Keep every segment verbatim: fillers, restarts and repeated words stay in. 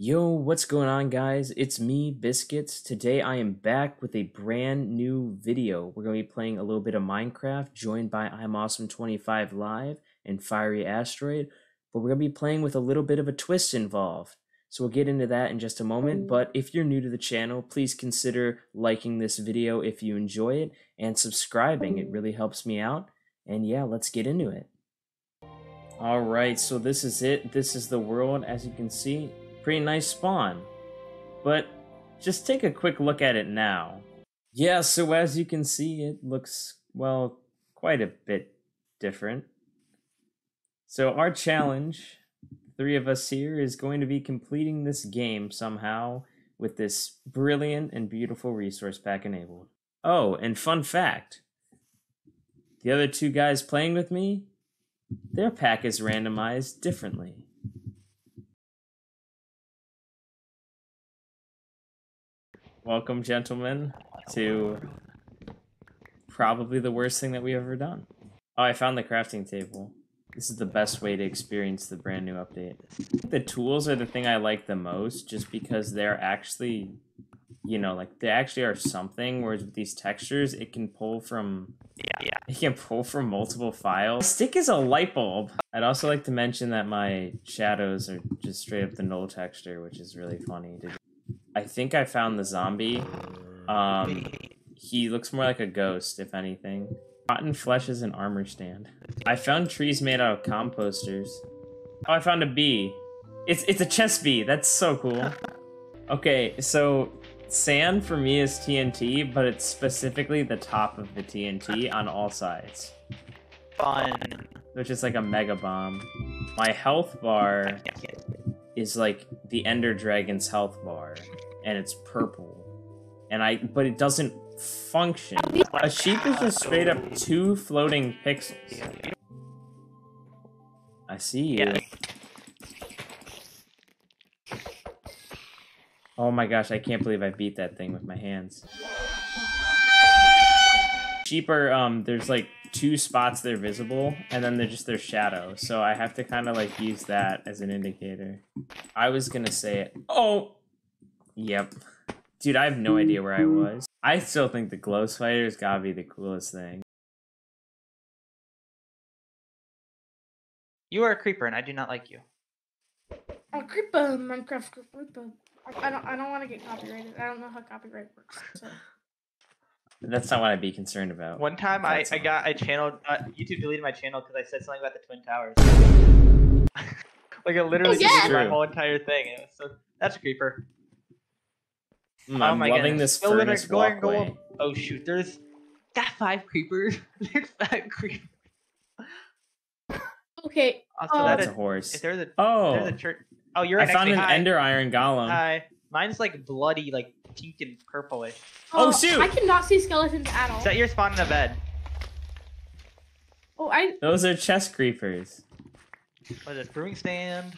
Yo, what's going on, guys? It's me, Biscuits. Today I am back with a brand new video. We're going to be playing a little bit of Minecraft, joined by I'm awesome twenty-five Live and Fiery Asteroid, but we're going to be playing with a little bit of a twist involved. So we'll get into that in just a moment, but if you're new to the channel, please consider liking this video if you enjoy it, and subscribing. It really helps me out, and yeah, let's get into it. Alright, so this is it. This is the world, as you can see. Pretty nice spawn, but just take a quick look at it now. Yeah, so as you can see, it looks, well, quite a bit different. So our challenge, three of us here, is going to be completing this game somehow with this brilliant and beautiful resource pack enabled. Oh, and fun fact, the other two guys playing with me, their pack is randomized differently. Welcome, gentlemen, to probably the worst thing that we've ever done. Oh, I found the crafting table. This is the best way to experience the brand new update. I think the tools are the thing I like the most, just because they're actually, you know, like they actually are something, whereas with these textures, it can pull from, yeah, yeah. It can pull from multiple files. My stick is a light bulb. I'd also like to mention that my shadows are just straight up the null texture, which is really funny to do. I think I found the zombie. Um, he looks more like a ghost, if anything. Rotten flesh is an armor stand. I found trees made out of composters. Oh, I found a bee. It's it's a chest bee. That's so cool. Okay, so sand for me is T N T, but it's specifically the top of the T N T on all sides. Fun. Which is like a mega bomb. My health bar is like the Ender Dragon's health bar, and it's purple, and I but it doesn't function. A sheep is just straight up two floating pixels. I see you. Oh my gosh, I can't believe I beat that thing with my hands. Sheep are um there's like two spots they're visible, and then they're just their shadow, so I have to kind of like use that as an indicator. I was gonna say it. Oh yep, dude, I have no idea where I was. I still think the glow spider's gotta be the coolest thing. You are a creeper and I do not like you. I'm a creeper. Minecraft creeper. I don't I don't want to get copyrighted. I don't know how copyright works, so. That's not what I'd be concerned about. One time I, I got I channeled uh, YouTube deleted my channel because I said something about the Twin Towers. Like I literally oh, yeah. deleted my whole entire thing. It was so, that's a creeper. Mm, oh, I'm my loving goodness. This go furnace go walkway. Go oh shoot! There's got five creepers. There's five creepers. Okay. Also, oh, that's a, a horse. If there's a oh, there's a church. Oh, you're. I an found an high. Ender Iron Golem. Hi. Mine's like bloody, like pink and purplish. Oh, oh shoot! I cannot see skeletons at all. Set your spawn in the bed. Oh, I. Those are chest creepers. What is this, brewing stand?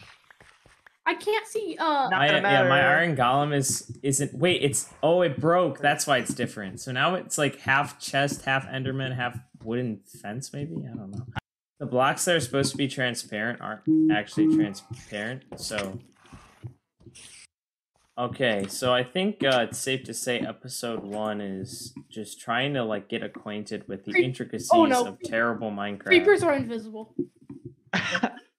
I can't see. Uh. Not my, yeah, my iron golem is isn't. Wait, it's. Oh, it broke. That's why it's different. So now it's like half chest, half enderman, half wooden fence. Maybe, I don't know. The blocks that are supposed to be transparent aren't actually transparent. So. Okay, so I think uh, it's safe to say episode one is just trying to like get acquainted with the Creep intricacies oh, no. of terrible Minecraft. Creepers are invisible.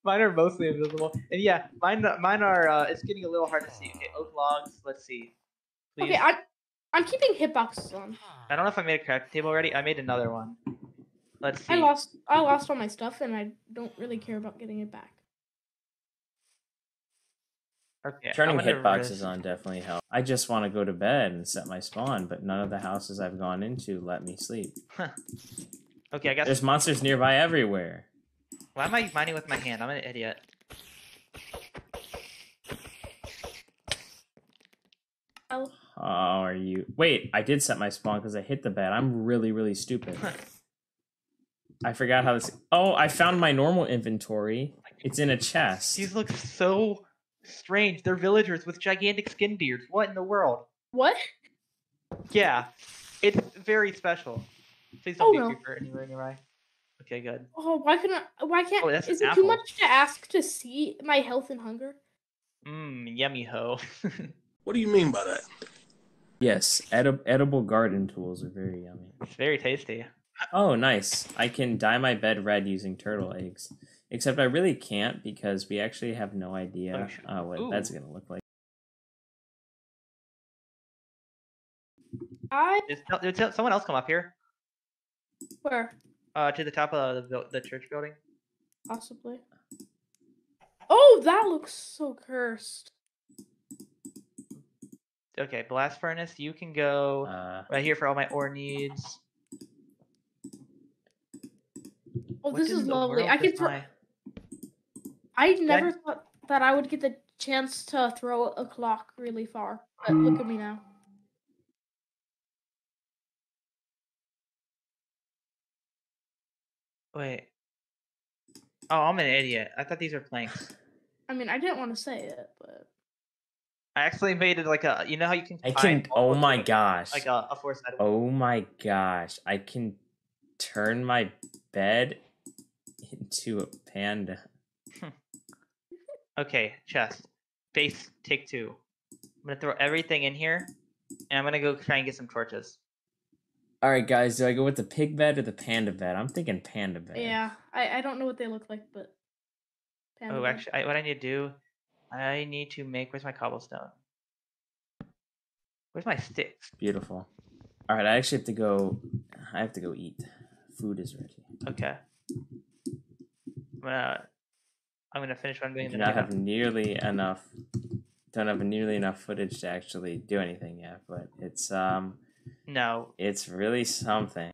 Mine are mostly invisible, and yeah, mine mine are. Uh, it's getting a little hard to see. Okay, oak logs. Let's see. Please. Okay, I'm I'm keeping hitboxes on. I don't know if I made a crafting table already. I made another one. Let's see. I lost I lost all my stuff, and I don't really care about getting it back. Okay, turning hitboxes on definitely helps. I just want to go to bed and set my spawn, but none of the houses I've gone into let me sleep. Huh. Okay, I got. There's monsters nearby everywhere. Why am I mining with my hand? I'm an idiot. Oh, are you? Wait, I did set my spawn because I hit the bed. I'm really, really stupid. Huh. I forgot how this. Oh, I found my normal inventory. It's in a chest. These look so strange. They're villagers with gigantic skin beards. What in the world? What? Yeah. It's very special. Please don't oh, be no. creeper anywhere near my. Okay, good. Oh, why couldn't I, why can't oh, is it apple. Too much to ask to see my health and hunger? Mmm, yummy ho. What do you mean by that? Yes, edi edible garden tools are very yummy. It's very tasty. Oh, nice. I can dye my bed red using turtle eggs. Except I really can't because we actually have no idea uh, what Ooh. that's going to look like. I... Did, did someone else come up here? Where? Uh, to the top of the, the church building. Possibly. Oh, that looks so cursed. Okay, blast furnace. You can go uh, right here for all my ore needs. Oh, what this is lovely. I can throw. I, I never thought that I would get the chance to throw a clock really far, but look at me now. Wait. Oh, I'm an idiot. I thought these were planks. I mean, I didn't want to say it, but I actually made it like a. You know how you can. I can. Oh my gosh. Like a, a four sided. Oh my gosh! I can turn my bed into a panda. Hmm. Okay, chest. Base, take two. I'm gonna throw everything in here, and I'm gonna go try and get some torches. All right, guys, do I go with the pig bed or the panda bed? I'm thinking panda bed. Yeah, I, I don't know what they look like, but... Panda oh, bed. actually, I, what I need to do, I need to make... Where's my cobblestone? Where's my sticks? Beautiful. All right, I actually have to go... I have to go eat. Food is ready. Okay. I'm gonna, I'm gonna finish what I'm doing. I do not have nearly enough... Don't have nearly enough footage to actually do anything yet, but it's... um. No, it's really something.